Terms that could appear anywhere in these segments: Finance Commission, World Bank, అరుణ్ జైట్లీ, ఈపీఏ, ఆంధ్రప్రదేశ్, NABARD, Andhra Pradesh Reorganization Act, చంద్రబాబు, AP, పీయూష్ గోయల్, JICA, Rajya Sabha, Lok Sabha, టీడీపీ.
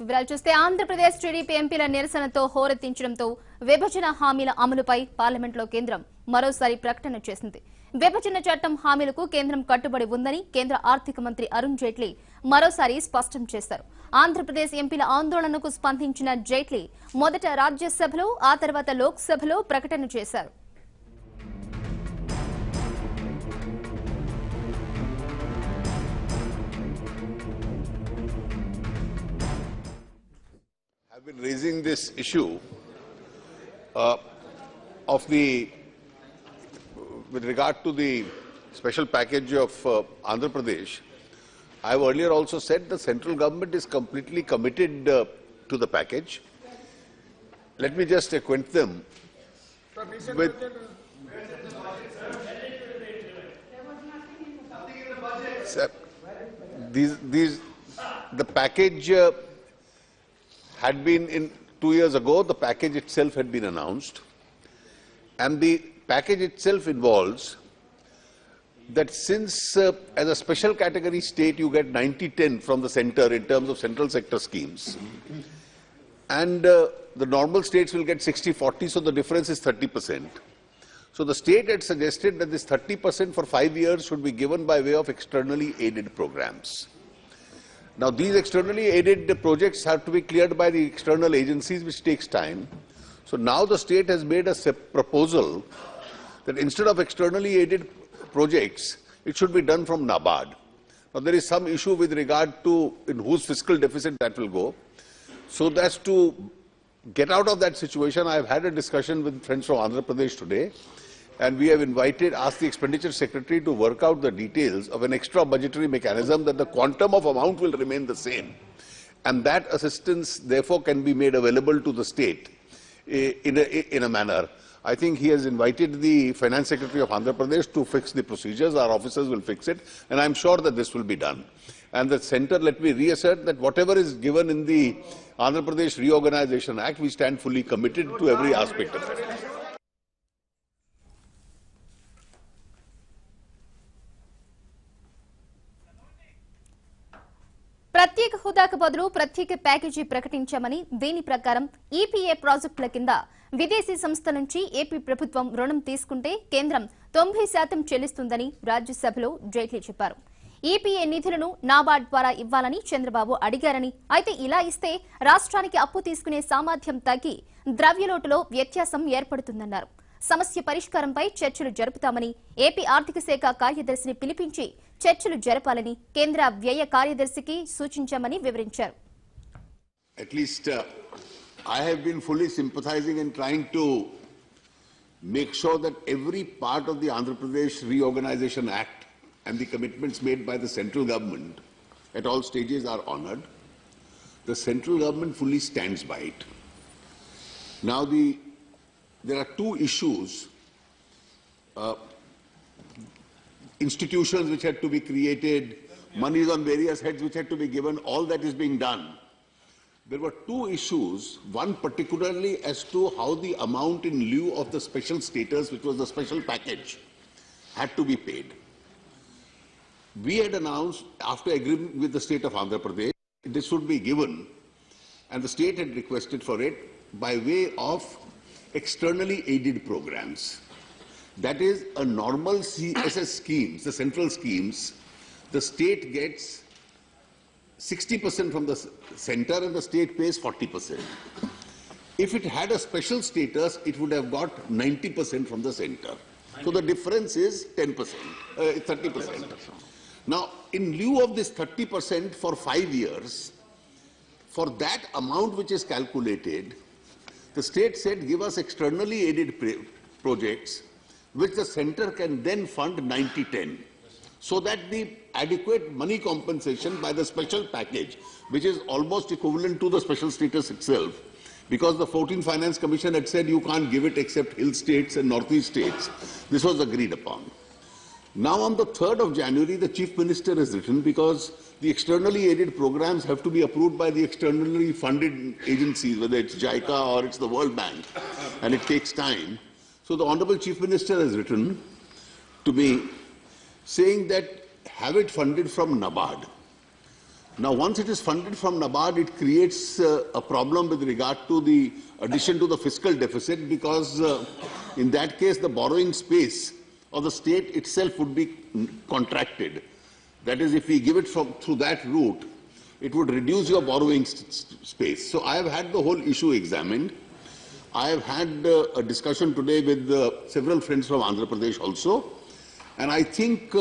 వివరాలు చూస్తే ఆంధ్రప్రదేశ్ టీడీపీ ఎంపీల నిరసనతో హోరెత్తించడంతో విభజన హామీల అమలుపై పార్లమెంట్లో కేంద్రం మరోసారి ప్రకటన చేసింది. విభజన చట్టం హామీలకు కేంద్రం కట్టుబడి ఉందని కేంద్ర ఆర్థిక మంత్రి అరుణ్ జైట్లీ మరోసారి స్పష్టం చేశారు. ఆంధ్రప్రదేశ్ ఎంపీల ఆందోళనకు స్పందించిన జైట్లీ మొదట రాజ్యసభలో, ఆ తర్వాత లోక్సభలో ప్రకటన చేశారు. I've been raising this issue with regard to the special package of Andhra Pradesh. I have earlier also said the central government is completely committed to the package. Let me just acquaint them with. Sir, the package. Had been in 2 years ago, the package itself had been announced, and the package itself involves that since as a special category state you get 90-10 from the center in terms of central sector schemes, and the normal states will get 60-40, so the difference is 30%. So the state had suggested that this 30% for 5 years should be given by way of externally aided programs. Now, these externally aided projects have to be cleared by the external agencies, which takes time. So now the state has made a proposal that instead of externally aided projects, it should be done from NABARD. Now, there is some issue with regard to in whose fiscal deficit that will go. So that's to get out of that situation. I have had a discussion with friends from Andhra Pradesh today, and we have asked the Expenditure Secretary to work out the details of an extra budgetary mechanism that the quantum of amount will remain the same, and that assistance therefore can be made available to the state in a manner. I think he has invited the Finance Secretary of Andhra Pradesh to fix the procedures. Our officers will fix it, and I am sure that this will be done. And the centre, let me reassert that whatever is given in the Andhra Pradesh Reorganization Act, we stand fully committed to every aspect of it. ప్రత్యేక హోదాకు బదులు ప్రత్యేక package ప్రకటించామని, దీని ప్రకారం ఈపీఏ ప్రాజెక్టుల కింద విదేశీ సంస్థ నుంచి ఏపీ ప్రభుత్వం రుణం తీసుకుంటే కేంద్రం 90% చెల్లిస్తుందని రాజ్యసభలో జైట్లీ చెప్పారు. ఈపీఏ నిధులను నాబార్డ్ ద్వారా ఇవ్వాలని చంద్రబాబు అడిగారని, అయితే ఇలా ఇస్తే రాష్ట్రానికి అప్పు తీసుకునే సామర్థ్యం తగ్గి ద్రవ్యలోటులో వ్యత్యాసం ఏర్పడుతుందన్నారు. సమస్య పరిష్కారంపై చర్చలు జరుపుతామని ఏపీ ఆర్థిక శాఖ కార్యదర్శిని పిలిపించి చర్చలు జరపాలని కేంద్ర వ్యయ కార్యదర్శికి సూచించామని వివరించారు. At least I have been fully sympathizing and trying to make sure that every part of the Andhra Pradesh Reorganization Act and the commitments made by the central government at all stages are honored. The central government fully stands by it. Now there are two issues. Institutions which had to be created, monies on various heads which had to be given, all that is being done. There were two issues, one particularly as to how the amount in lieu of the special status, which was the special package, had to be paid. We had announced, after agreement with the state of Andhra Pradesh, this should be given, and the state had requested for it by way of externally aided programs. That is a normal CSS schemes, the central schemes. The state gets 60% from the center and the state pays 40%. If it had a special status, it would have got 90% from the center. So the difference is 30%. Now, in lieu of this 30% for 5 years, for that amount which is calculated, the state said, give us externally aided projects which the center can then fund 90-10, so that the adequate money compensation by the special package, which is almost equivalent to the special status itself, because the 14th Finance Commission had said you can't give it except hill states and northeast states. This was agreed upon. Now on the 3rd of January, the Chief Minister has written, because the externally aided programs have to be approved by the externally funded agencies, whether it's JICA or it's the World Bank, and it takes time. So the Honourable Chief Minister has written to me saying that have it funded from NABARD. Now, once it is funded from NABARD, it creates a problem with regard to the addition to the fiscal deficit, because in that case, the borrowing space of the state itself would be contracted. That is, if we give it through that route, it would reduce your borrowing space. So I have had the whole issue examined. I have had a discussion today with several friends from Andhra Pradesh also. And I think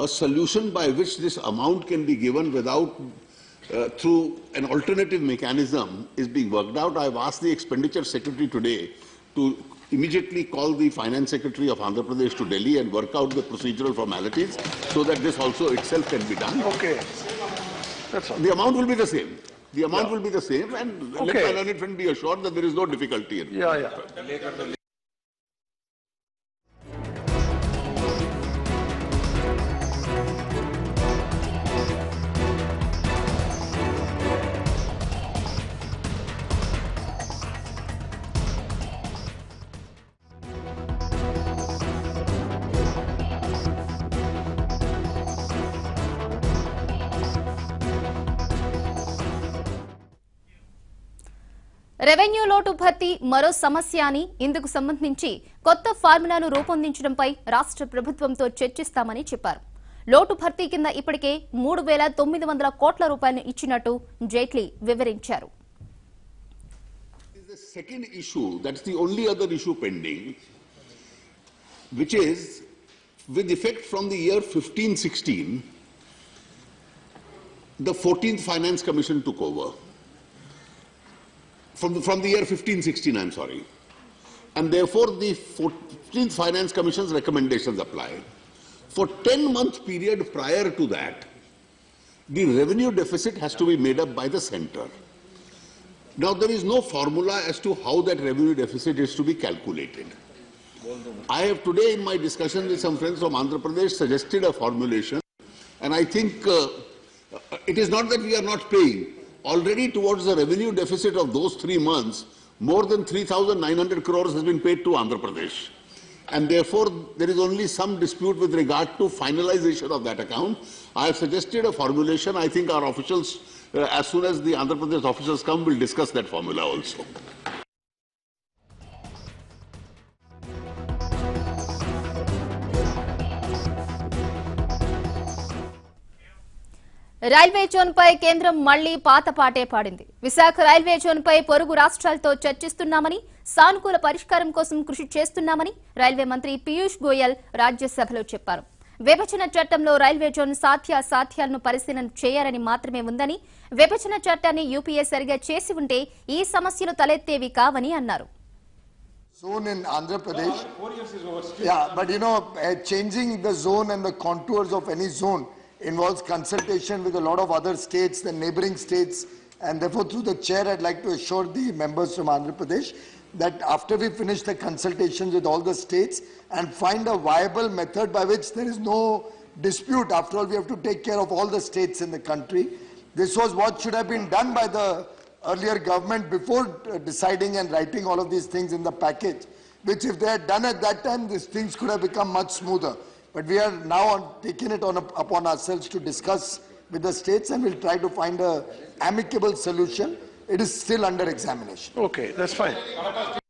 a solution by which this amount can be given without through an alternative mechanism is being worked out. I have asked the Expenditure Secretary today to immediately call the Finance Secretary of Andhra Pradesh to Delhi and work out the procedural formalities so that this also itself can be done. Okay. That's all. The amount will be the same. The amount will be the same, and let my learned friend be assured that there is no difficulty in it. Yeah. Revenue లోటు భర్తీ మరో సమస్య అని ఇందుకు సంబంధించి కొత్త ఫార్ములాను రూపొందించడంపై రాష్ట్ర ప్రభుత్వంతో చర్చిస్తామని చెప్పారు. లోటు భర్తీ కింద ఇప్పటికే 3900 కోట్ల రూపాయలు ఇచ్చినట్టు జైట్లీ వివరించారు. The second issue, that's the only other issue pending, which is with effect from the year 1516, the 14th Finance Commission took over. From the year 1516, I'm sorry. And therefore, the 14th Finance Commission's recommendations apply. For 10-month period prior to that, the revenue deficit has to be made up by the centre. Now, there is no formula as to how that revenue deficit is to be calculated. I have today, in my discussion with some friends from Andhra Pradesh, suggested a formulation. And I think it is not that we are not paying. Already towards the revenue deficit of those 3 months, more than 3,900 crores has been paid to Andhra Pradesh. And therefore, there is only some dispute with regard to finalization of that account. I have suggested a formulation. I think our officials, as soon as the Andhra Pradesh officials come, will discuss that formula also. Railway zone పై కేంద్రం మళ్లీ పాత పాటే పాడింది. Visakha railway zone పై పొరుగు రాష్ట్రాలతో చర్చిస్తున్నామని, సానుకూల పరిష్కారం కోసం కృషి చేస్తున్నామని రైల్వే మంత్రి పీయూష్ గోయల్ రాజ్యసభలో చెప్పారు. విభజన చట్టంలో రైల్వే జోన్ సాధ్యాసాధ్యాలను పరిశీలన చేయాలని మాత్రమే ఉందని, విభజన చట్టాన్ని యూపీఏ సరిగా చేసి ఉంటే ఈ సమస్యలు తలెత్తేవి కావని అన్నారు. Zone in Andhra Pradesh. 4 years is over. Yeah, but you know, changing the zone and the contours of any zone involves consultation with a lot of other states, the neighboring states, and therefore through the chair I'd like to assure the members from Andhra Pradesh that after we finish the consultations with all the states and find a viable method by which there is no dispute, after all we have to take care of all the states in the country. This was what should have been done by the earlier government before deciding and writing all of these things in the package, which if they had done at that time, these things could have become much smoother. But we are now taking it upon ourselves to discuss with the states, and we'll try to find an amicable solution. It is still under examination. Okay, that's fine.